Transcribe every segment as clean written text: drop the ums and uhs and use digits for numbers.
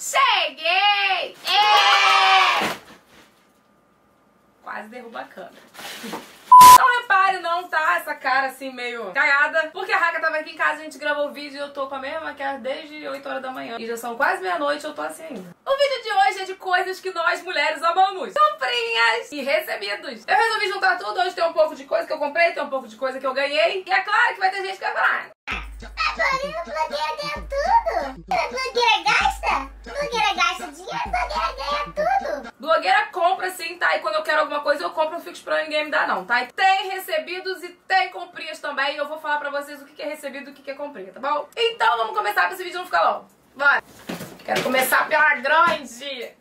Cheguei! É! Quase derruba a câmera. Não repare não, tá? Essa cara assim meio cagada. Porque a Raca tava aqui em casa, a gente gravou o vídeo e eu tô com a mesma maquiagem desde 8 horas da manhã. E já são quase meia-noite, eu tô assim ainda. O vídeo de hoje é de coisas que nós mulheres amamos. Comprinhas e recebidos. Eu resolvi juntar tudo, hoje tem um pouco de coisa que eu comprei, tem um pouco de coisa que eu ganhei. E é claro que vai ter gente que vai falar: a blogueira ganha tudo. A blogueira gasta. A blogueira gasta dinheiro, a blogueira ganha tudo. Blogueira compra sim, tá? E quando eu quero alguma coisa eu compro, não fico esperando ninguém me dar não, tá? E tem recebidos e tem comprinhas também. E eu vou falar pra vocês o que é recebido e o que é comprinha, tá bom? Então vamos começar pra esse vídeo não ficar longo. Bora! Quero começar pela grande,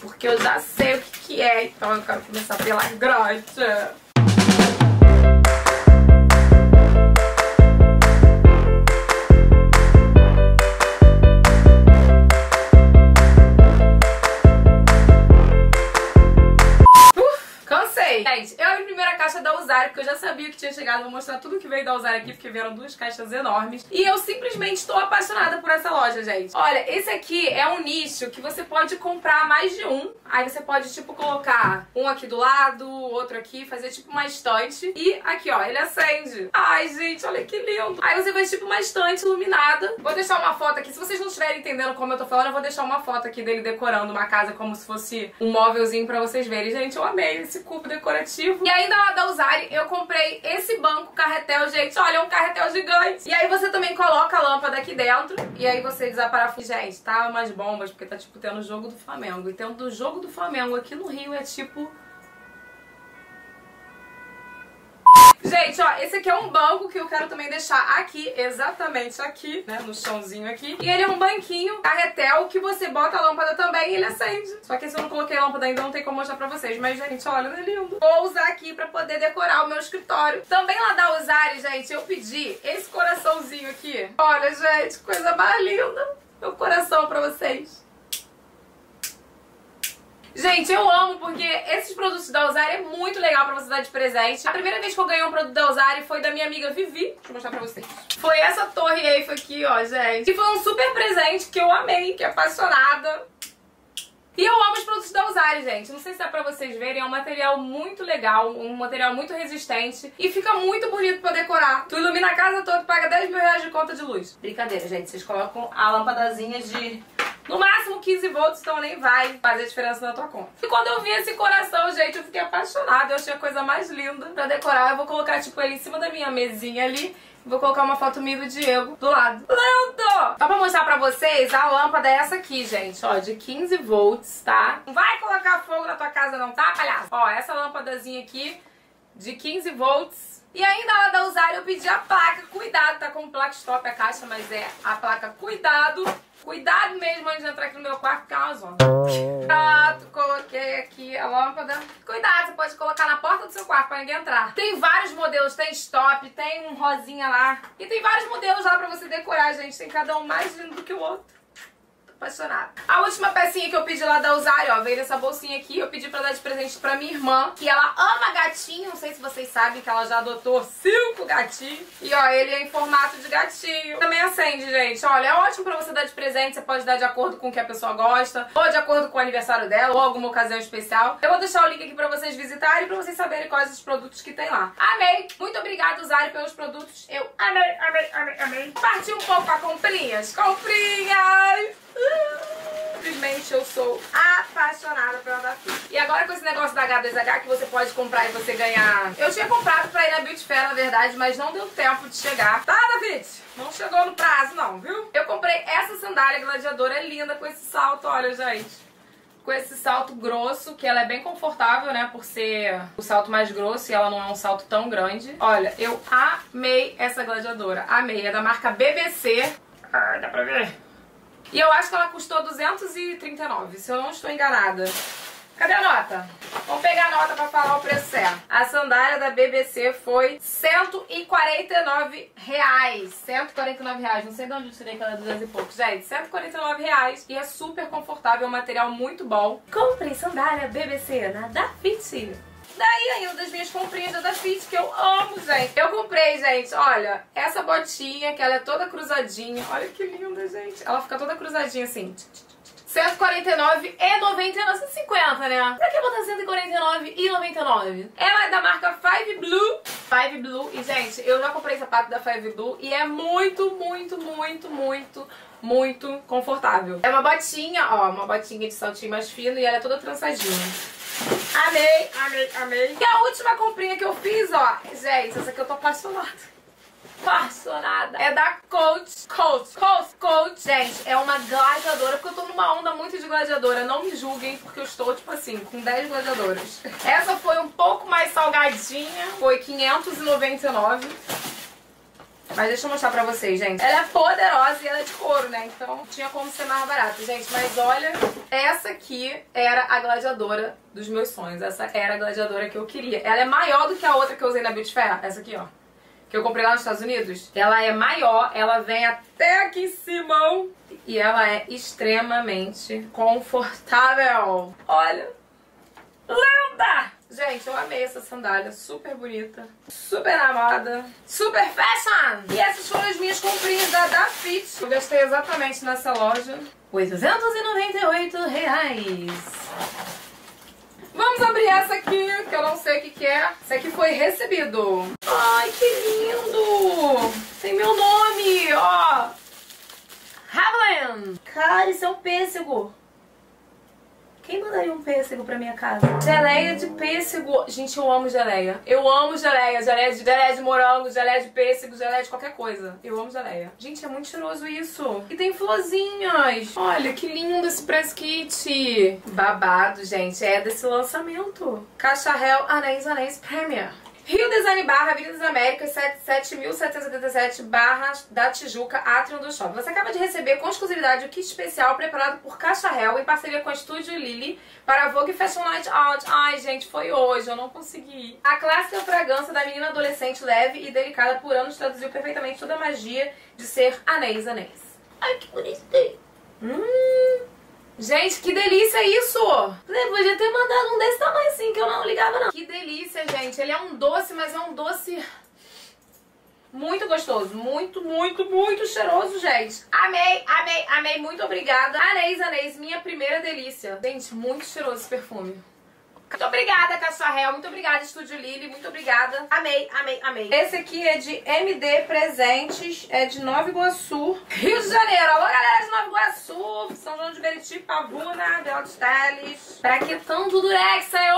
porque eu já sei o que é, então eu quero começar pela grande. Gente, eu abri a primeira caixa da Usaré, porque eu já sabia que tinha chegado. Vou mostrar tudo que veio da Usaré aqui, porque vieram duas caixas enormes. E eu simplesmente estou apaixonada por essa loja, gente. Olha, esse aqui é um nicho que você pode comprar mais de um. Aí você pode, tipo, colocar um aqui do lado, outro aqui, fazer tipo uma estante. E aqui, ó, ele acende. Ai, gente, olha que lindo. Aí você faz tipo uma estante iluminada. Vou deixar uma foto aqui. Se vocês não estiverem entendendo como eu tô falando, eu vou deixar uma foto aqui dele decorando uma casa como se fosse um móvelzinho pra vocês verem. Gente, eu amei esse cubo decorado. E ainda lá da Usaré, eu comprei esse banco carretel, gente. Olha, é um carretel gigante. E aí você também coloca a lâmpada aqui dentro. E aí você desaparafusa. Gente, tá umas bombas, porque tá tipo tendo o jogo do Flamengo. E tendo o jogo do Flamengo aqui no Rio é tipo... Gente, ó, esse aqui é um banco que eu quero também deixar aqui, exatamente aqui, né, no chãozinho aqui. E ele é um banquinho carretel que você bota a lâmpada também e ele acende. Só que esse eu não coloquei a lâmpada ainda, não tem como mostrar pra vocês. Mas, gente, olha, não é lindo? Vou usar aqui pra poder decorar o meu escritório. Também lá da Usaré, gente, eu pedi esse coraçãozinho aqui. Olha, gente, coisa mais linda. Meu coração pra vocês. Gente, eu amo porque esses produtos da Usaré é muito legal pra você dar de presente. A primeira vez que eu ganhei um produto da Usaré foi da minha amiga Vivi. Deixa eu mostrar pra vocês. Foi essa torre Eiffel aqui, ó, gente. E foi um super presente que eu amei, que é apaixonada. E eu amo os produtos da Usaré, gente. Não sei se dá pra vocês verem, é um material muito legal, um material muito resistente. E fica muito bonito pra decorar. Tu ilumina a casa toda, paga 10 mil reais de conta de luz. Brincadeira, gente. Vocês colocam a lampadazinha de... no máximo 15 volts, então nem vai fazer diferença na tua conta. E quando eu vi esse coração, gente, eu fiquei apaixonada. Eu achei a coisa mais linda. Pra decorar, eu vou colocar, tipo, ele em cima da minha mesinha ali. Vou colocar uma foto minha do Diego do lado. Lindo! Só pra mostrar pra vocês, a lâmpada é essa aqui, gente. Ó, de 15 volts, tá? Não vai colocar fogo na tua casa não, tá, palhaço? Ó, essa lâmpadazinha aqui, de 15 volts. E ainda lá da Usaré eu pedi a placa Cuidado, tá com placa stop a caixa, mas é a placa Cuidado. Cuidado mesmo antes de entrar aqui no meu quarto, caso. Pronto, coloquei aqui a lâmpada. Cuidado, você pode colocar na porta do seu quarto pra ninguém entrar. Tem vários modelos, tem stop, tem um rosinha lá. E tem vários modelos lá pra você decorar, gente. Tem cada um mais lindo do que o outro. Apaixonada. A última pecinha que eu pedi lá da Usaré, ó, veio nessa bolsinha aqui. Eu pedi pra dar de presente pra minha irmã, que ela ama gatinho. Não sei se vocês sabem que ela já adotou 5 gatinhos. E, ó, ele é em formato de gatinho. Também acende, gente. Olha, é ótimo pra você dar de presente. Você pode dar de acordo com o que a pessoa gosta, ou de acordo com o aniversário dela, ou alguma ocasião especial. Eu vou deixar o link aqui pra vocês visitarem e pra vocês saberem quais os produtos que tem lá. Amei! Muito obrigada, Usaré, pelos produtos. Eu amei, amei, amei, amei. Partiu um pouco pra comprinhas. Comprinhas! Simplesmente eu sou apaixonada pela Dafiti. E agora com esse negócio da H2H que você pode comprar e você ganhar... Eu tinha comprado pra ir na Beauty Fair, na verdade, mas não deu tempo de chegar. Tá, David? Não chegou no prazo, não, viu? Eu comprei essa sandália gladiadora, linda, com esse salto, olha, gente. Com esse salto grosso, que ela é bem confortável, né? Por ser o salto mais grosso e ela não é um salto tão grande. Olha, eu amei essa gladiadora, amei. É da marca BBC. Ah, dá pra ver? E eu acho que ela custou 239, se eu não estou enganada. Cadê a nota? Vamos pegar a nota pra falar o preço certo. A sandália da BBC foi R$149. R$149, não sei de onde eu tirei aquela 200 e pouco. Gente, R$149 e é super confortável, é um material muito bom. Comprei sandália BBC na Dafiti. Daí ainda das minhas comprinhas da Dafiti, que eu amo, gente. Eu comprei, gente, olha, essa botinha, que ela é toda cruzadinha. Olha que linda, gente. Ela fica toda cruzadinha assim. 149,99, 150, né? Pra que botar 149,99? Ela é da marca Five Blue. E, gente, eu já comprei sapato da Five Blue e é muito confortável. É uma botinha, ó, uma botinha de saltinho mais fino e ela é toda trançadinha. Amei. E a última comprinha que eu fiz, ó, gente, essa aqui eu tô apaixonada. É da Coach. Gente, é uma gladiadora, porque eu tô numa onda muito de gladiadora. Não me julguem, porque eu estou, tipo assim, com 10 gladiadoras. Essa foi um pouco mais salgadinha, foi 599. Mas deixa eu mostrar pra vocês, gente. Ela é poderosa e ela é de couro, né? Então tinha como ser mais barato, gente. Mas olha, essa aqui era a gladiadora dos meus sonhos. Essa era a gladiadora que eu queria. Ela é maior do que a outra que eu usei na Beauty Fair. Essa aqui, ó, que eu comprei lá nos Estados Unidos. Ela é maior, ela vem até aqui em cima. E ela é extremamente confortável. Olha, linda! Gente, eu amei essa sandália, super bonita, super na moda, super fashion! E essas foram as minhas comprinhas da Dafiti. Eu gastei exatamente nessa loja R$898. Vamos abrir essa aqui, que eu não sei o que é. Essa aqui foi recebido. Ai, que lindo! Tem meu nome, ó! Haviland! Cara, isso é um pêssego! Quem mandaria um pêssego pra minha casa? Geleia de pêssego. Gente, eu amo geleia. Eu amo geleia. Geleia de morango, geleia de pêssego, geleia de qualquer coisa. Eu amo geleia. Gente, é muito cheiroso isso. E tem florzinhas. Olha, que lindo esse press kit. Babado, gente. É desse lançamento. Cacharel Anaïs Anaïs Premier. Rio Design Barra, Avenida das Américas, 77.777 Barra da Tijuca, Atrium do Shopping. Você acaba de receber com exclusividade o kit especial preparado por Cacharel em parceria com a Estúdio Lily para a Vogue Fashion Night Out. Ai, gente, foi hoje, eu não consegui ir. A clássica fragrância da menina adolescente leve e delicada por anos traduziu perfeitamente toda a magia de ser Anaïs Anaïs. Ai, que bonitinho. Gente, que delícia isso! Eu podia ter mandado um desse tamanho assim, que eu não ligava não. Que delícia, gente. Ele é um doce, mas é um doce muito gostoso. Muito cheiroso, gente. Amei. Muito obrigada. Anaïs Anaïs, minha primeira delícia. Gente, muito cheiroso esse perfume. Muito obrigada, Cacharel. Muito obrigada, Estúdio Lily. Muito obrigada. Amei. Esse aqui é de MD Presentes. É de Nova Iguaçu, Rio de Janeiro. Alô, galera de Nova Iguaçu, São João de Meriti, Pavuna, Belo dos Teles. Braquetão do Durex, saiu.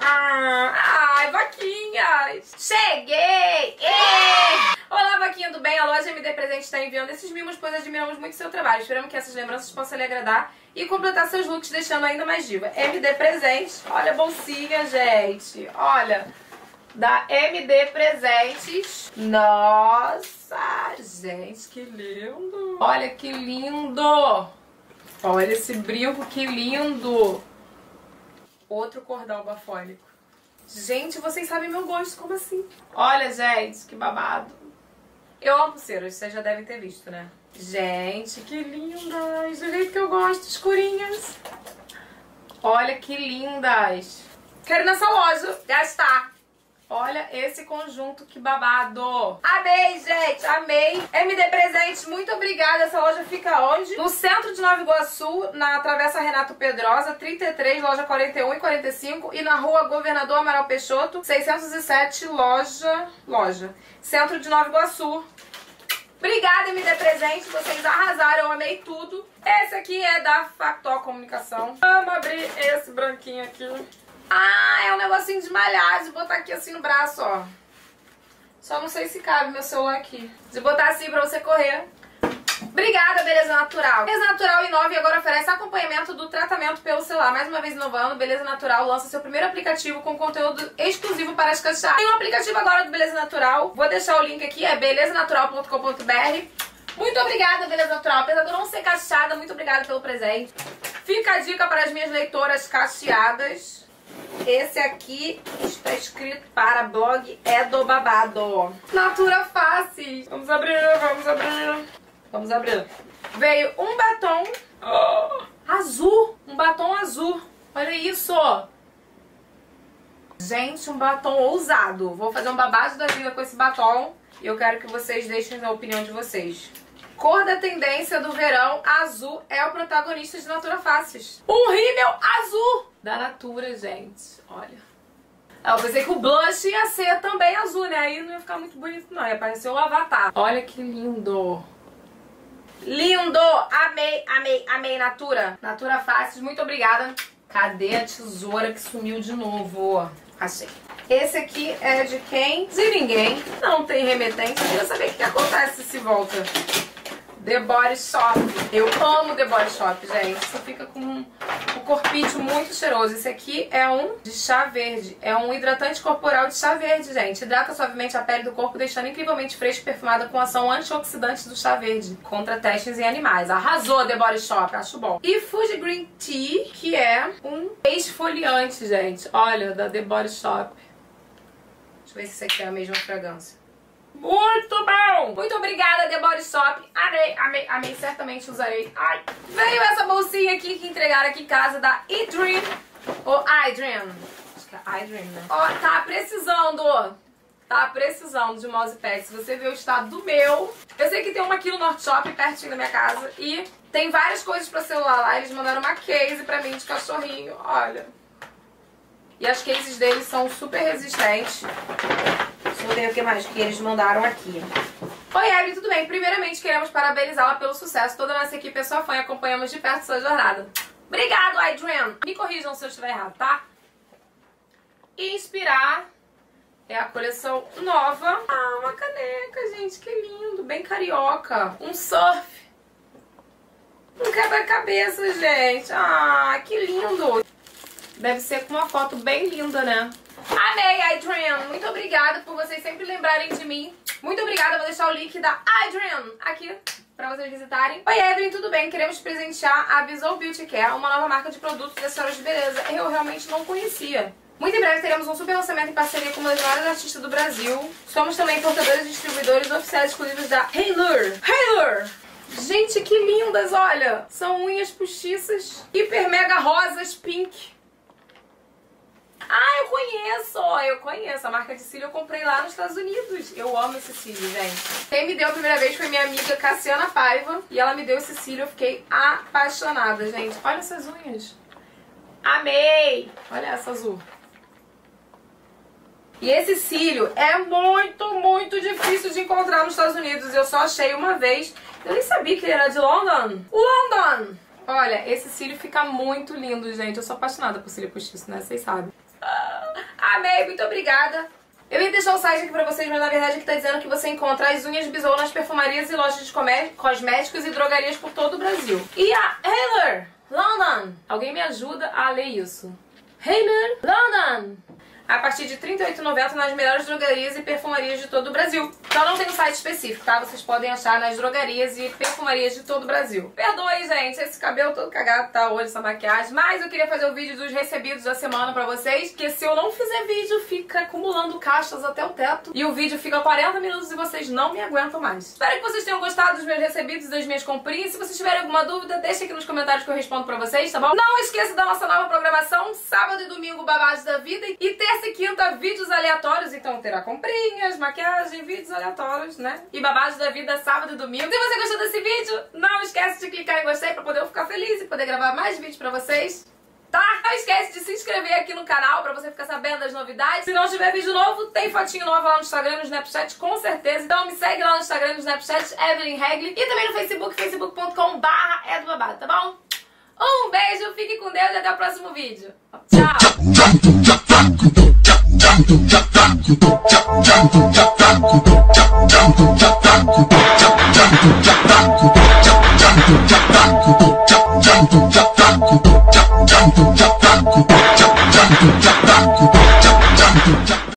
Ai, vaquinhas. Cheguei! Ei! Olá, vaquinha do bem. A loja MD Presentes está enviando esses mimos, pois admiramos muito seu trabalho. Esperamos que essas lembranças possam lhe agradar e completar seus looks, deixando ainda mais diva. MD Presentes. Olha a bolsinha, gente. Olha. Da MD Presentes. Nossa, gente, que lindo. Olha que lindo. Olha esse brinco, que lindo. Outro cordão bafônico. Gente, vocês sabem meu gosto, como assim? Olha, gente, que babado. Eu amo pulseiras, vocês já devem ter visto, né? Gente, que lindas! Do jeito que eu gosto, escurinhas. Olha que lindas! Quero ir nessa loja gastar. Olha esse conjunto, que babado! Amei, gente! Amei! MD Presentes, muito obrigada! Essa loja fica onde? No centro de Nova Iguaçu, na Travessa Renato Pedrosa, 33, loja 41 e 45. E na rua Governador Amaral Peixoto, 607, loja. Centro de Nova Iguaçu. Obrigada, MD Presentes, vocês arrasaram, eu amei tudo. Esse aqui é da Facto Comunicação. Vamos abrir esse branquinho aqui. Ah, é um negocinho de malhar, de botar aqui assim no braço, ó. Só não sei se cabe meu celular aqui. De botar assim pra você correr. Obrigada, Beleza Natural. Beleza Natural inova e agora oferece acompanhamento do tratamento pelo celular. Mais uma vez inovando, Beleza Natural lança seu primeiro aplicativo com conteúdo exclusivo para as cachaças. Tem um aplicativo agora do Beleza Natural. Vou deixar o link aqui, é belezanatural.com.br. Muito obrigada, Beleza Natural. Apesar de eu não ser cacheada, muito obrigada pelo presente. Fica a dica para as minhas leitoras cacheadas. Esse aqui está escrito para blog é do babado. Natura Faces. Vamos abrir. Veio um batom azul. Um batom azul. Olha isso. Gente, um batom ousado. Vou fazer um babado da vida com esse batom. E eu quero que vocês deixem a opinião de vocês. Cor da tendência do verão, azul é o protagonista de Natura Faces. Um rímel azul da Natura, gente. Olha. Eu pensei que o blush ia ser também azul, né? Aí não ia ficar muito bonito, não. Ia parecer o Avatar. Olha que lindo. Lindo! Amei, amei, amei, Natura. Natura Faces, muito obrigada. Cadê a tesoura que sumiu de novo? Achei. Esse aqui é de quem? De ninguém. Não tem remetente. Eu queria saber o que acontece se volta. The Body Shop. Eu amo The Body Shop, gente. Isso fica com um corpite muito cheiroso. Esse aqui é um de chá verde. É um hidratante corporal de chá verde, gente. Hidrata suavemente a pele do corpo, deixando incrivelmente fresca e perfumada com ação antioxidante do chá verde. Contra testes em animais. Arrasou, The Body Shop. Acho bom. E Fuji Green Tea, que é um esfoliante, gente. Olha, da The Body Shop. Deixa eu ver se isso aqui é a mesma fragrância. Muito bom! Muito obrigada, The Body Shop. Amei, amei, amei. Certamente usarei. Ai. Veio essa bolsinha aqui que entregaram aqui em casa da Idream. Ou Idream. Acho que é Idream, né? Ó, tá precisando. Tá precisando de mousepad. Se você ver o estado do meu... Eu sei que tem uma aqui no North Shop, pertinho da minha casa. E tem várias coisas pra celular lá. Eles mandaram uma case pra mim de cachorrinho. Olha. E as cases deles são super resistentes. Vou ver o que mais que eles mandaram aqui. Oi, Evelyn, tudo bem? Primeiramente, queremos parabenizá-la pelo sucesso. Toda a nossa equipe é sua fã e acompanhamos de perto sua jornada. Obrigado, Adrian! Me corrijam se eu estiver errado, tá? Inspirar é a coleção nova. Ah, uma caneca, gente, que lindo! Bem carioca. Um surf. Um quebra-cabeça, gente. Ah, que lindo! Deve ser com uma foto bem linda, né? Amei, Idream! Muito obrigada por vocês sempre lembrarem de mim. Muito obrigada, vou deixar o link da Idream aqui pra vocês visitarem. Oi, Evelyn, tudo bem? Queremos presentear a Bisol Beauty Care, uma nova marca de produtos e acessórios de beleza. Eu realmente não conhecia. Muito em breve teremos um super lançamento em parceria com uma das maiores artistas do Brasil. Somos também portadores e distribuidores oficiais exclusivos da Hayler. Hayler! Gente, que lindas, olha! São unhas postiças, hiper mega rosas, pink. Ah, eu conheço! Eu conheço. A marca de cílio eu comprei lá nos Estados Unidos. Eu amo esse cílio, gente. Quem me deu a primeira vez foi minha amiga Cassiana Paiva. E ela me deu esse cílio. Eu fiquei apaixonada, gente. Olha essas unhas. Amei! Olha essa azul. E esse cílio é muito, muito difícil de encontrar nos Estados Unidos. Eu só achei uma vez. Eu nem sabia que ele era de London. London! Olha, esse cílio fica muito lindo, gente. Eu sou apaixonada por cílio postiço, né? Vocês sabem. Amei, muito obrigada. Eu ia deixar o site aqui pra vocês, mas na verdade aqui tá dizendo que você encontra as unhas Bisol nas perfumarias e lojas de cosméticos e drogarias por todo o Brasil. E a Hayler London. Alguém me ajuda a ler isso. Hayler London. A partir de R$ 38,90 nas melhores drogarias e perfumarias de todo o Brasil. Então não tem um site específico, tá? Vocês podem achar nas drogarias e perfumarias de todo o Brasil. Perdoe, gente, esse cabelo todo cagado tá hoje, essa maquiagem. Mas eu queria fazer o vídeo dos recebidos da semana pra vocês. Porque se eu não fizer vídeo, fica acumulando caixas até o teto. E o vídeo fica 40 minutos e vocês não me aguentam mais. Espero que vocês tenham gostado dos meus recebidos e das minhas comprinhas. Se vocês tiverem alguma dúvida, deixa aqui nos comentários que eu respondo pra vocês, tá bom? Não esqueça da nossa nova programação. Sábado e domingo, babados da vida. E terça e quinta, vídeos aleatórios, então terá comprinhas, maquiagem, vídeos aleatórios, né? E babados da vida, sábado e domingo. Se você gostou desse vídeo, não esquece de clicar em gostei pra poder ficar feliz e poder gravar mais vídeos pra vocês, tá? Não esquece de se inscrever aqui no canal pra você ficar sabendo das novidades. Se não tiver vídeo novo, tem fotinho nova lá no Instagram, no Snapchat, com certeza. Então me segue lá no Instagram, no Snapchat, Evelyn Regly. E também no Facebook, facebook.com/edobabado, tá bom? Um beijo, fique com Deus e até o próximo vídeo. Tchau!